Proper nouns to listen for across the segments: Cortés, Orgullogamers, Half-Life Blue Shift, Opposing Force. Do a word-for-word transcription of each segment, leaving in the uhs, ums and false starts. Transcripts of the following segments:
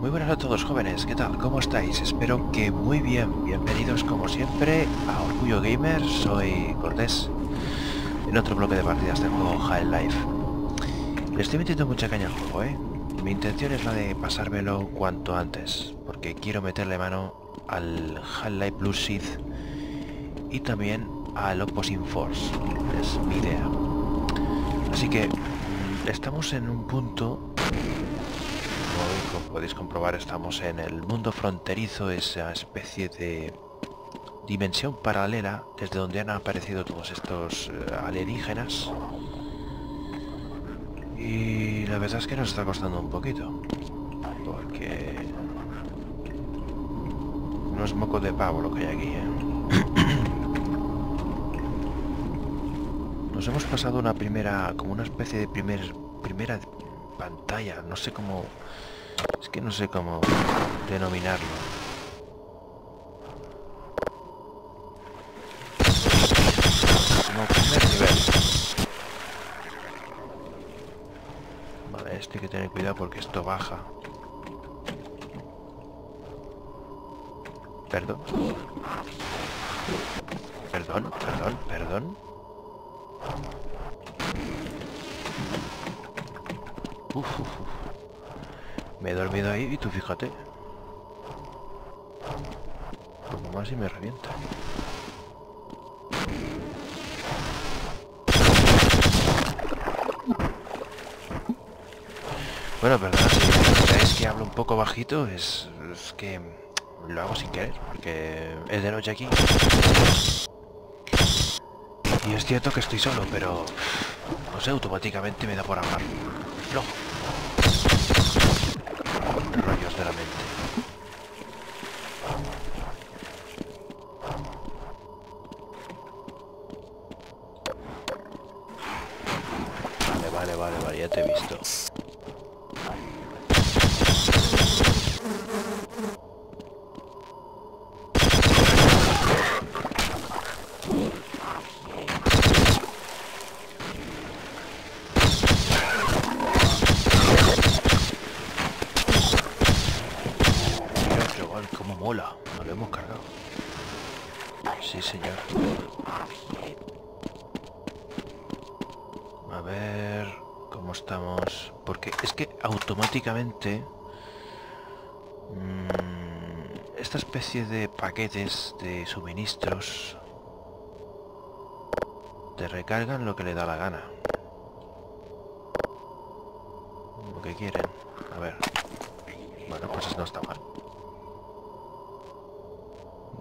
Muy buenas a todos jóvenes, ¿qué tal? ¿Cómo estáis? Espero que muy bien. Bienvenidos como siempre a Orgullo Gamer, soy Cortés, en otro bloque de partidas del juego Half-Life. Le estoy metiendo mucha caña al juego, ¿eh? Mi intención es la de pasármelo cuanto antes, porque quiero meterle mano al Half-Life Blue Shift y también al Opposing Force, es mi idea. Así que estamos en un punto... Como podéis comprobar, estamos en el mundo fronterizo, esa especie de dimensión paralela desde donde han aparecido todos estos alienígenas. Y la verdad es que nos está costando un poquito, porque no es moco de pavo lo que hay aquí, ¿eh? Nos hemos pasado una primera, como una especie de primer, primera pantalla, no sé cómo... Es que no sé cómo denominarlo. Como primer nivel. Vale, esto hay que tener cuidado porque esto baja. Perdón. Perdón, perdón, perdón. Uf, uf, uf. Me he dormido ahí y tú fíjate. Como más y me revienta. Bueno, perdón, si es que hablo un poco bajito, es, es que lo hago sin querer, porque es de noche aquí. Y es cierto que estoy solo, pero no sé, automáticamente me da por hablar. No. Rollos de la mente. Vale, vale, vale, vale, ya te he visto. Mola, nos lo hemos cargado. Sí, señor. A ver... ¿Cómo estamos? Porque es que automáticamente... Mmm, esta especie de paquetes de suministros... Te recargan lo que le da la gana. Lo que quieren. A ver. Bueno, pues eso no está mal.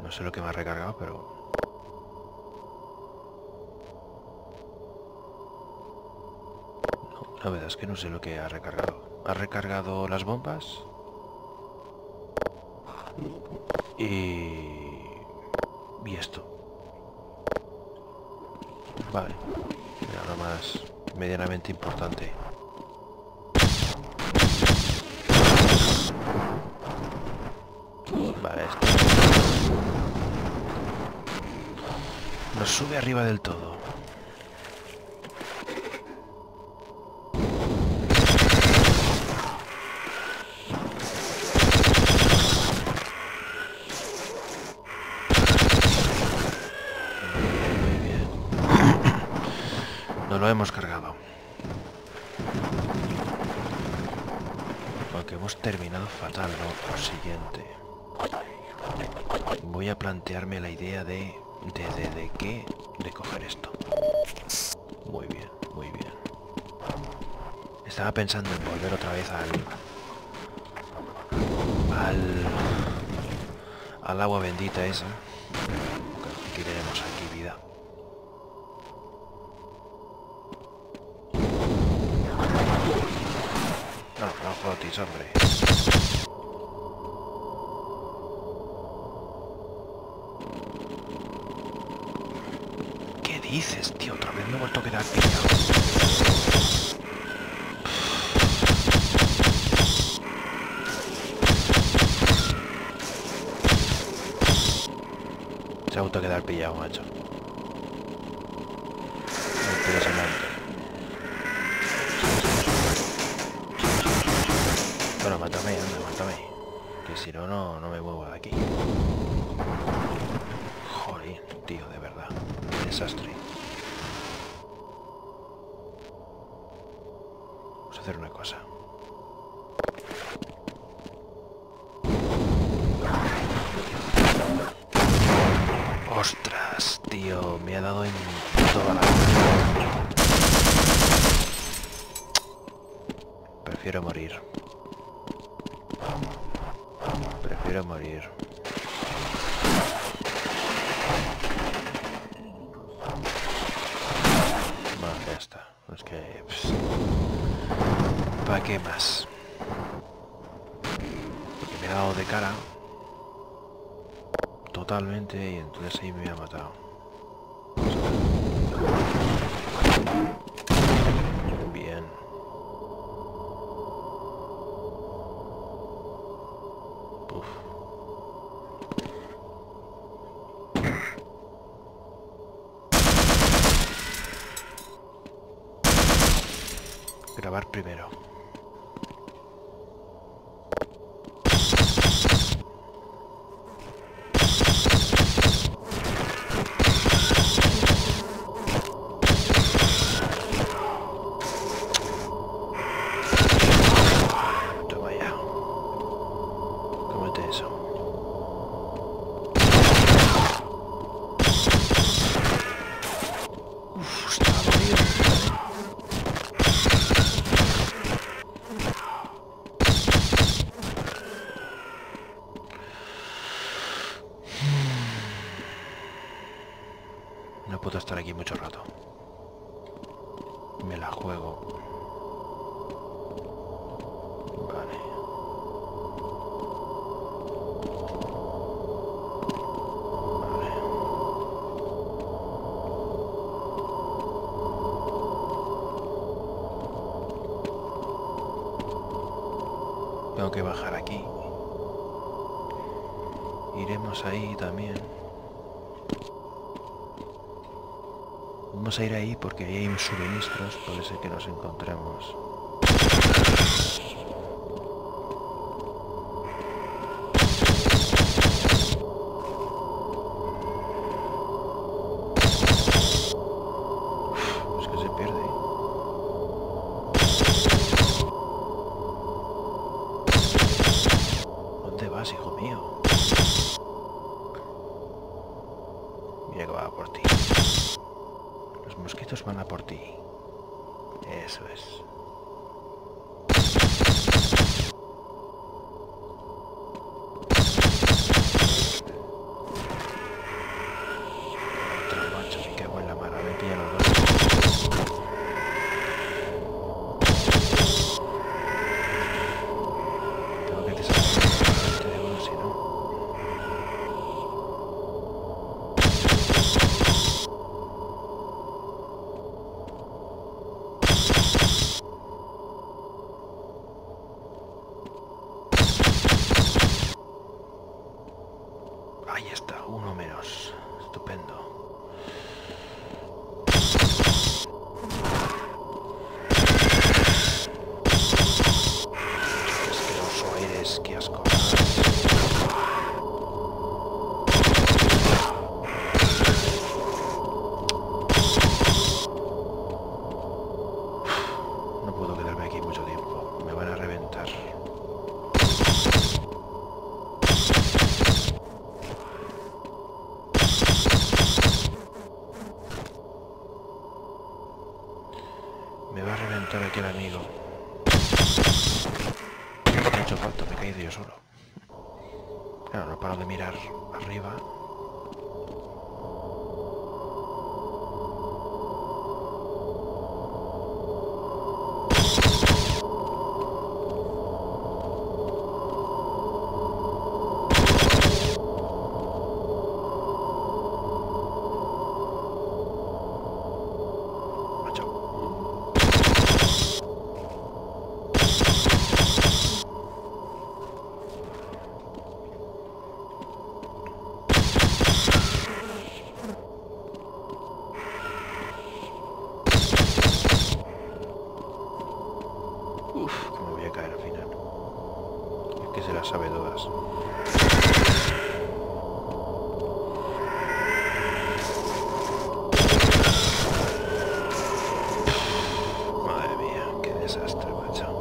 No sé lo que me ha recargado, pero... No, la verdad es que no sé lo que ha recargado. Ha recargado las bombas. Y... Y esto. Vale. Nada más medianamente importante. Vale, esto... Nos sube arriba del todo. Muy bien. Nos lo hemos cargado. Aunque hemos terminado fatal, ¿no? Por siguiente. Voy a plantearme la idea de... ¿De, de, de qué? De coger esto. Muy bien, muy bien. Estaba pensando en volver otra vez al... Al... Al agua bendita esa. Aquí tenemos aquí vida. No, no jotis, hombre. ¿Qué dices, tío? Otra vez me he vuelto a quedar pillado. Se ha vuelto a quedar pillado, macho. Impresionante. Bueno, mátame, anda, mátame. Yo no, no me muevo de aquí. Joder, tío, de verdad. Qué desastre. Vamos a hacer una cosa. Ostras, tío, me ha dado en toda la... Prefiero morir. Prefiero morir. Bueno, ya está. Es que... ¿Para qué más? Porque me ha dado de cara. Totalmente, y entonces ahí me había matado. Bien. Uf. Grabar primero. No puedo estar aquí mucho rato. Me la juego. Vale. Vale. Tengo que bajar aquí. Iremos ahí también. Vamos a ir ahí porque ahí hay suministros, puede ser que nos encontremos. Uf, es que se pierde. ¿Dónde vas, hijo mío? Mira que va por ti. Los mosquitos van a por ti. Eso es. Otro macho, me cago en la mano, me pillan los dos. Tengo que deshacer de uno, si no. Ahí está, uno menos. Estupendo. Asqueroso eres, qué asco. No puedo quedarme aquí mucho tiempo. Me van a reventar. Me va a reventar aquí el amigo. No me ha hecho falta, me he caído yo solo. Claro, no paro de mirar arriba. sabe todas. Madre mía, qué desastre, macho.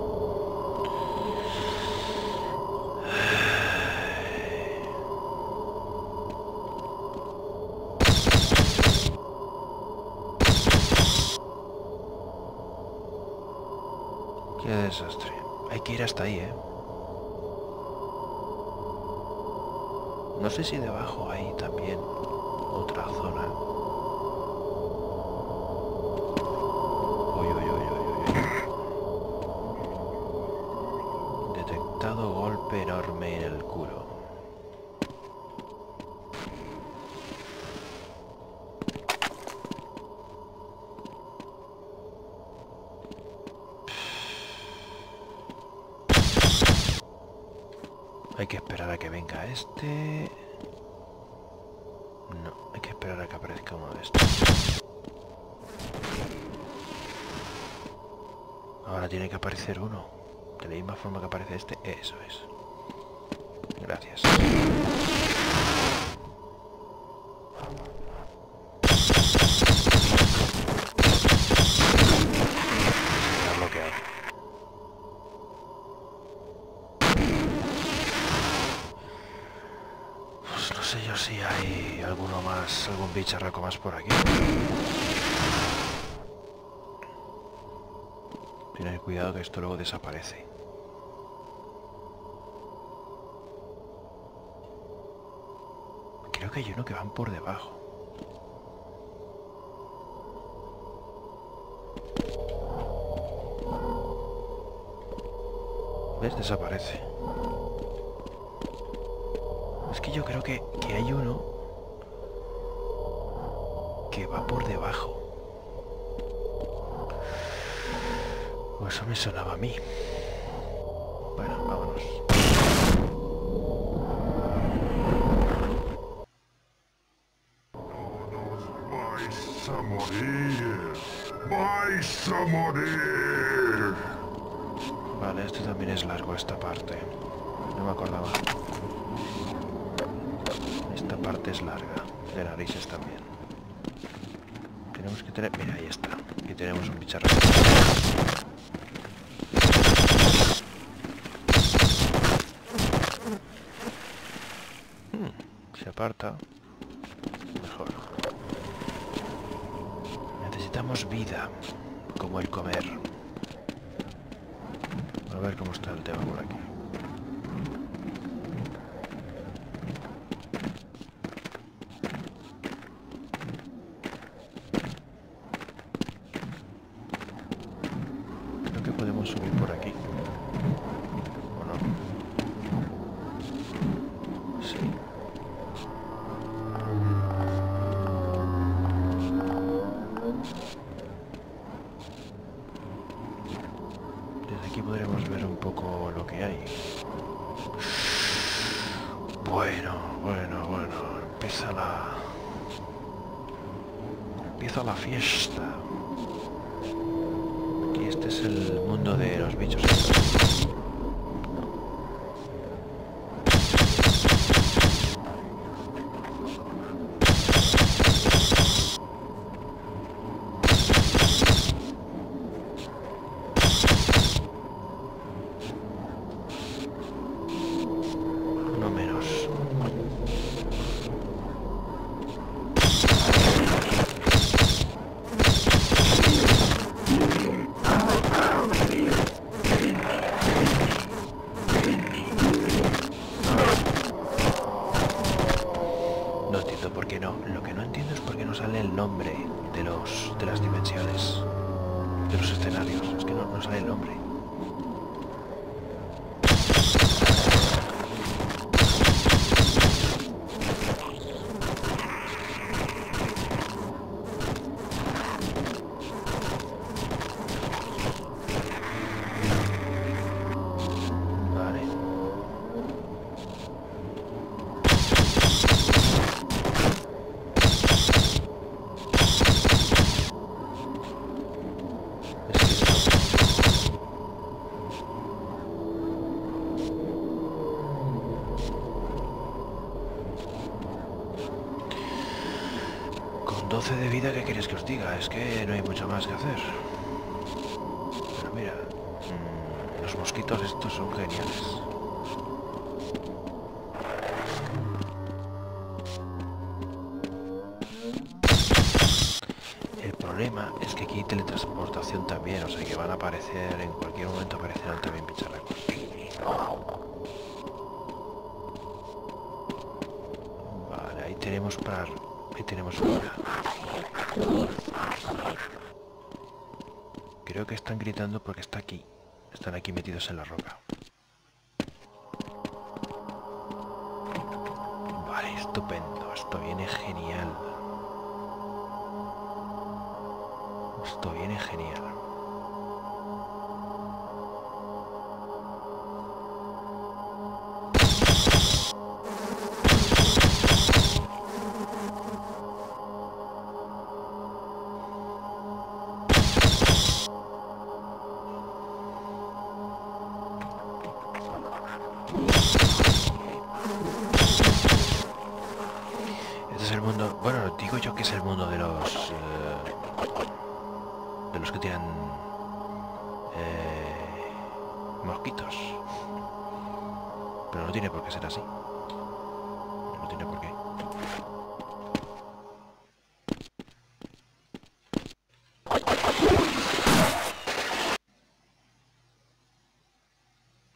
Qué desastre. Hay que ir hasta ahí, ¿eh? No sé si debajo hay también otra zona. Uy, uy, uy, uy, uy. Detectado golpe enorme en el culo. Hay que esperar a que venga este... No, hay que esperar a que aparezca uno de estos. Ahora tiene que aparecer uno. De la misma forma que aparece este, eso es. Gracias. No sé yo si hay alguno más, algún bicharraco más por aquí. Tened cuidado que esto luego desaparece. Creo que hay uno que van por debajo. ¿Ves? Desaparece. Es que yo creo que, que hay uno que va por debajo. O eso me sonaba a mí. Bueno, vámonos. ¡Vais a morir! ¡Vais a morir! Vale, este también es largo, esta parte. No me acordaba. Esta parte es larga, de narices también. Tenemos que tener... Mira, ahí está. Aquí tenemos un bicharraco. Hmm, se aparta. Mejor. Necesitamos vida, como el comer. A ver cómo está el tema por aquí. Podemos subir por aquí. ¿O no? Sí. Desde aquí podremos ver un poco lo que hay. Bueno, bueno, bueno. Empieza la... Empieza la fiesta. Este es el mundo de los bichos. Uno menos. De las dimensiones, de los escenarios, es que no, no sale el nombre. doce de vida, ¿qué queréis que os diga? Es que no hay mucho más que hacer. Pero mira, los mosquitos estos son geniales. El problema es que aquí hay teletransportación también, o sea que van a aparecer, en cualquier momento aparecerán también bicharracos. Vale, ahí tenemos para... ahí tenemos para... Creo que están gritando porque está aquí. Están aquí metidos en la roca. Vale, estupendo. Esto viene genial. Esto viene genial.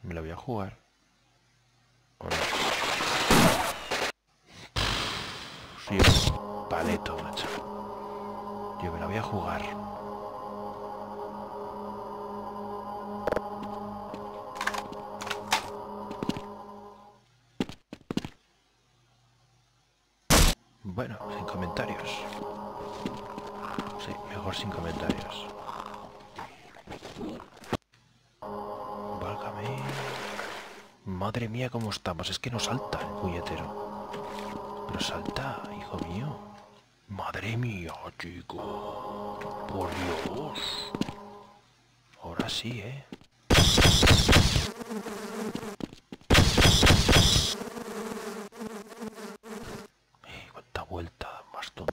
Me la voy a jugar. ¿O no? Sí, paleto, macho. Yo me la voy a jugar. Bueno, sin comentarios. Sí, mejor sin comentarios. Madre mía, cómo estamos. Es que no salta el puñetero. Pero salta, hijo mío. Madre mía, chico. Por Dios. Ahora sí, ¿eh? Eh, cuánta vuelta más tonta.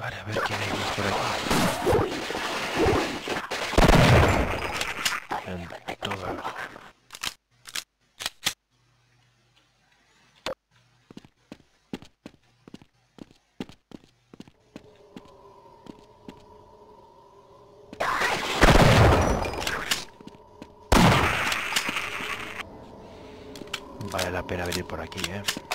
Vale, a ver quién hay más por aquí. En toda la... Vale la pena venir por aquí, eh.